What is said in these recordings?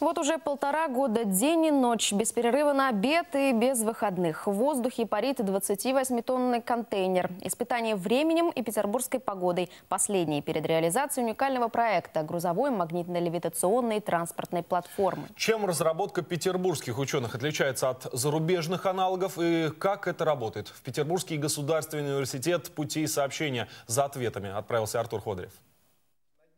Вот уже полтора года день и ночь, без перерыва на обед и без выходных. В воздухе парит 28-тонный контейнер. Испытание временем и петербургской погодой. Последние перед реализацией уникального проекта грузовой магнитно-левитационной транспортной платформы. Чем разработка петербургских ученых отличается от зарубежных аналогов и как это работает? В Петербургский государственный университет путей сообщения за ответами отправился Артур Ходырев.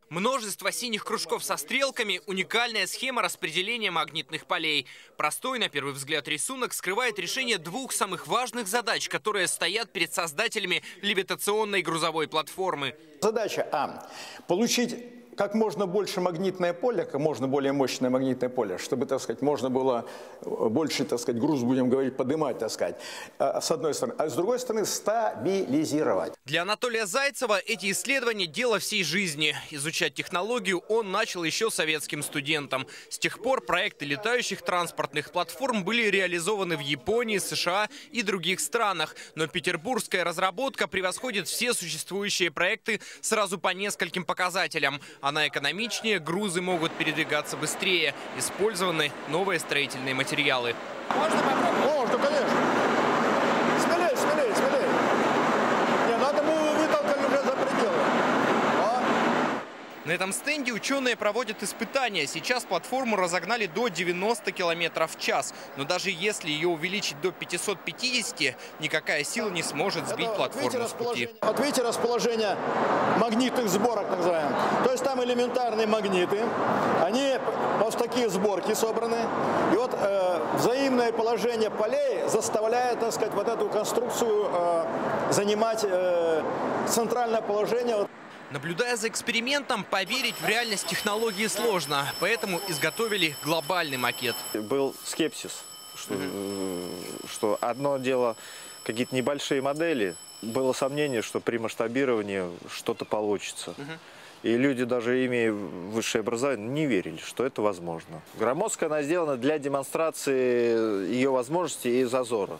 Множество синих кружков со стрелками – уникальная схема распределения магнитных полей. Простой, на первый взгляд, рисунок скрывает решение двух самых важных задач, которые стоят перед создателями левитационной грузовой платформы. Задача А – получить как можно больше магнитное поле, как можно более мощное магнитное поле, чтобы, так сказать, можно было больше, так сказать, груз, будем говорить, поднимать, так сказать, с одной стороны, а с другой стороны стабилизировать. Для Анатолия Зайцева эти исследования – дело всей жизни. Изучать технологию он начал еще советским студентом. С тех пор проекты летающих транспортных платформ были реализованы в Японии, США и других странах. Но петербургская разработка превосходит все существующие проекты сразу по нескольким показателям. Она экономичнее, грузы могут передвигаться быстрее, использованы новые строительные материалы. Можно попробовать? Можно, конечно. Смелее, смелее, смелее. Не, надо было вытолкать уже за пределы. На этом стенде ученые проводят испытания. Сейчас платформу разогнали до 90 км в час. Но даже если ее увеличить до 550, никакая сила не сможет сбить платформу с пути. Вот видите расположение магнитных сборок, так называемых. То есть там элементарные магниты. Они в такие сборки собраны. И вот взаимное положение полей заставляет, так сказать, вот эту конструкцию занимать центральное положение. Наблюдая за экспериментом, поверить в реальность технологии сложно, поэтому изготовили глобальный макет. Был скепсис, что одно дело какие-то небольшие модели, было сомнение, что при масштабировании что-то получится. И люди, даже имея высшее образование, не верили, что это возможно. Громоздко она сделана для демонстрации ее возможностей и зазора.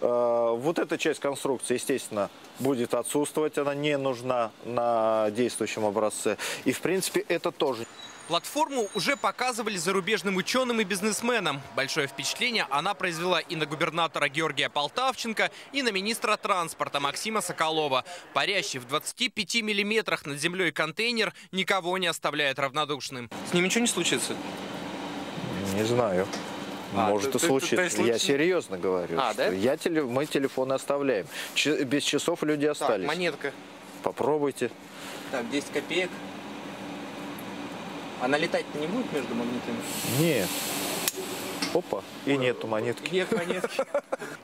Вот эта часть конструкции, естественно, будет отсутствовать, она не нужна на действующем образце. И, в принципе, это тоже. Платформу уже показывали зарубежным ученым и бизнесменам. Большое впечатление она произвела и на губернатора Георгия Полтавченко, и на министра транспорта Максима Соколова. Парящий в 25 миллиметрах над землей контейнер никого не оставляет равнодушным. С ним ничего не случится? Не знаю. Может и случиться. Я серьезно говорю. Да? Мы телефоны оставляем. Без часов люди остались. Так, монетка. Попробуйте. Так, 10 копеек. Она летать-то не будет между магнитами? Нет. Опа, и нету монетки. Нет монетки.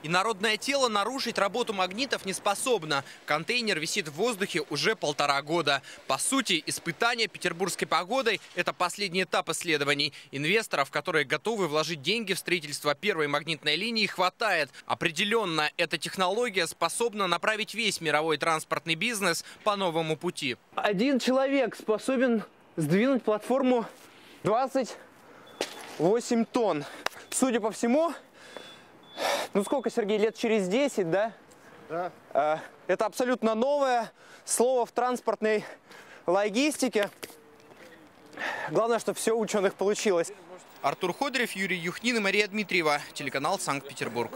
Инородное тело нарушить работу магнитов не способно. Контейнер висит в воздухе уже полтора года. По сути, испытание петербургской погодой – это последний этап исследований. Инвесторов, которые готовы вложить деньги в строительство первой магнитной линии, хватает. Определенно, эта технология способна направить весь мировой транспортный бизнес по новому пути. Один человек способен сдвинуть платформу 28 тонн. Судя по всему, ну сколько, Сергей, лет через 10, да? Да. Это абсолютно новое слово в транспортной логистике. Главное, что все у ученых получилось. Артур Ходырев, Юрий Юхнин и Мария Дмитриева. Телеканал «Санкт-Петербург».